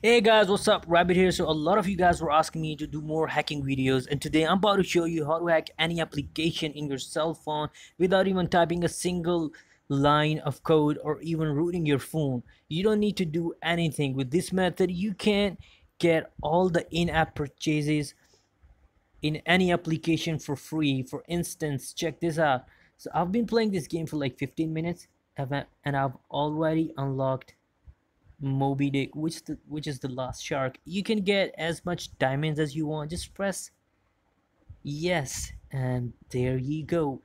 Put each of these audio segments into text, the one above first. Hey guys, what's up? Rabbit here. So a lot of you guys were asking me to do more hacking videos, and today I'm about to show you how to hack any application in your cell phone without even typing a single line of code or even rooting your phone. You don't need to do anything. With this method you can get all the in-app purchases in any application for free. For instance, check this out. So I've been playing this game for like 15 minutes and I've already unlocked Moby Dick, which is the last shark. You can get as much diamonds as you want. Just press yes and there you go.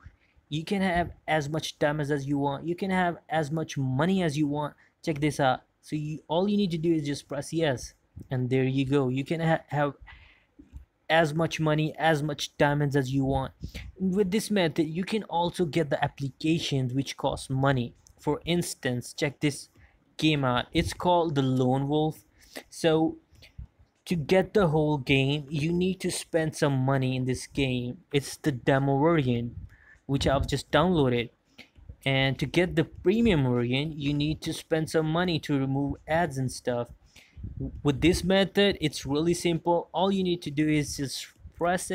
You can have as much diamonds as you want. You can have as much money as you want. Check this out. So all you need to do is just press yes and there you go. You can have as much money, as much diamonds as you want. With this method you can also get the applications which cost money. For instance, check this game out. It's called the Lone Wolf. So to get the whole game you need to spend some money in this game. It's the demo version which I've just downloaded, and to get the premium version you need to spend some money to remove ads and stuff. With this method it's really simple. All you need to do is just press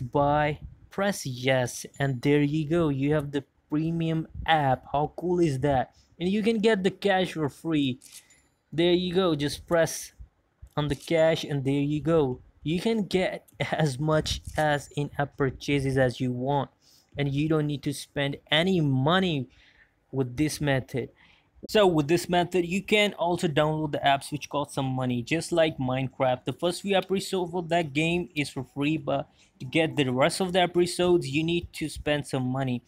buy, press yes, and there you go. You have the premium app. How cool is that? And you can get the cash for free. There you go. Just press on the cash and there you go. You can get as much as in-app purchases as you want, and you don't need to spend any money with this method. So with this method you can also download the apps which cost some money, just like Minecraft. The first few episodes of that game is for free, but to get the rest of the episodes you need to spend some money.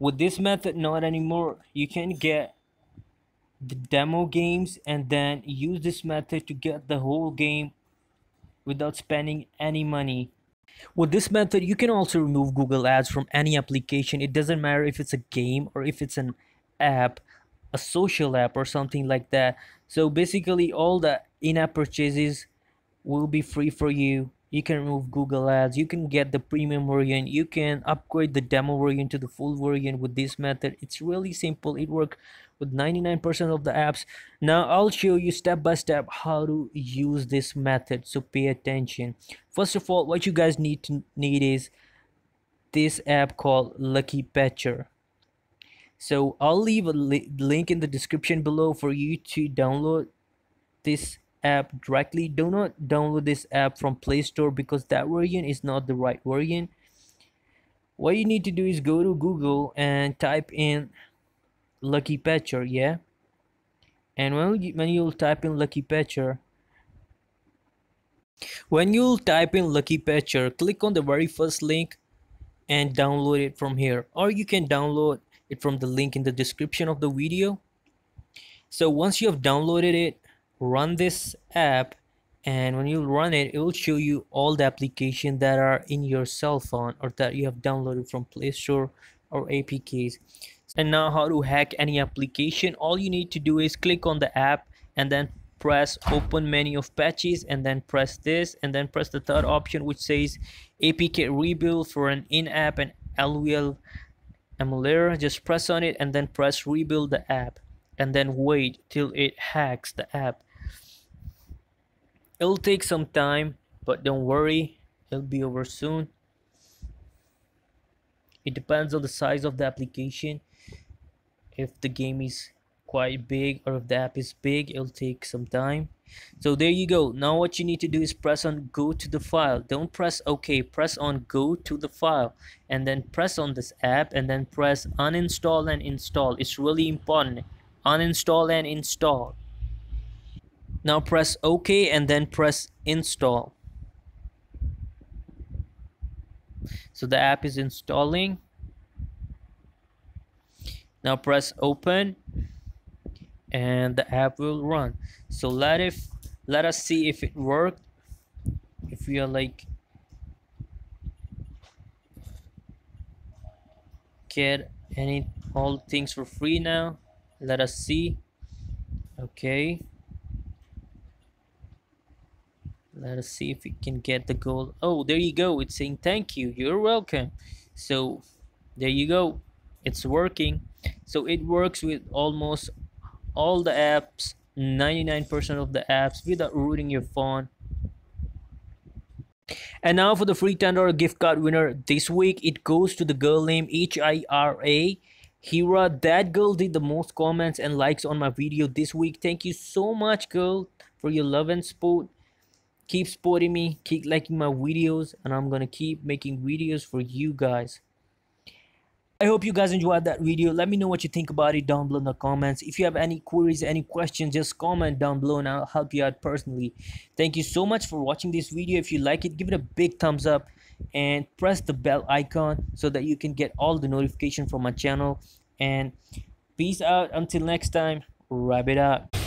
With this method, not anymore. You can get the demo games and then use this method to get the whole game without spending any money. With this method you can also remove Google Ads from any application. It doesn't matter if it's a game or if it's an app, a social app or something like that. So basically all the in-app purchases will be free for you. You can remove Google Ads, you can get the premium version, you can upgrade the demo version to the full version with this method. It's really simple. It works with 99% of the apps. Now I'll show you step by step how to use this method, so pay attention. First of all, what you guys need is this app called Lucky Patcher. So I'll leave a link in the description below for you to download this app directly. Do not download this app from Play Store because that version is not the right version. What you need to do is go to Google and type in Lucky Patcher, and when you'll type in Lucky Patcher, click on the very first link and download it from here, or you can download it from the link in the description of the video. So once you have downloaded it, run this app, and when you run it, it will show you all the applications that are in your cell phone or that you have downloaded from Play Store or APKs. And now how to hack any application. All you need to do is click on the app and then press open menu of patches and then press this and then press the third option which says APK rebuild for an in-app and LOL emulator. Just press on it and then press rebuild the app and then wait till it hacks the app. It'll take some time, but don't worry, it'll be over soon. It depends on the size of the application. If the game is quite big or if the app is big, it'll take some time. So there you go. Now what you need to do is press on go to the file. Don't press OK, press on go to the file and then press on this app and then press uninstall and install. It's really important. Uninstall and install. Now press OK and then press install. So the app is installing. Now press open and the app will run. So let us see if it worked. If we are like get all things for free now, let us see. Okay, let us see if we can get the gold. Oh, there you go, it's saying thank you, you're welcome. So there you go, it's working. So it works with almost all the apps, 99% of the apps without ruining your phone. And now for the free $10 gift card winner this week, it goes to the girl named Hira. That girl did the most comments and likes on my video this week. Thank you so much, girl, for your love and support. Keep supporting me, keep liking my videos, and I'm gonna keep making videos for you guys. I hope you guys enjoyed that video. Let me know what you think about it down below in the comments. If you have any queries, any questions, just comment down below and I'll help you out personally. Thank you so much for watching this video. If you like it, give it a big thumbs up and press the bell icon so that you can get all the notification from my channel. And peace out. Until next time, wrap it up.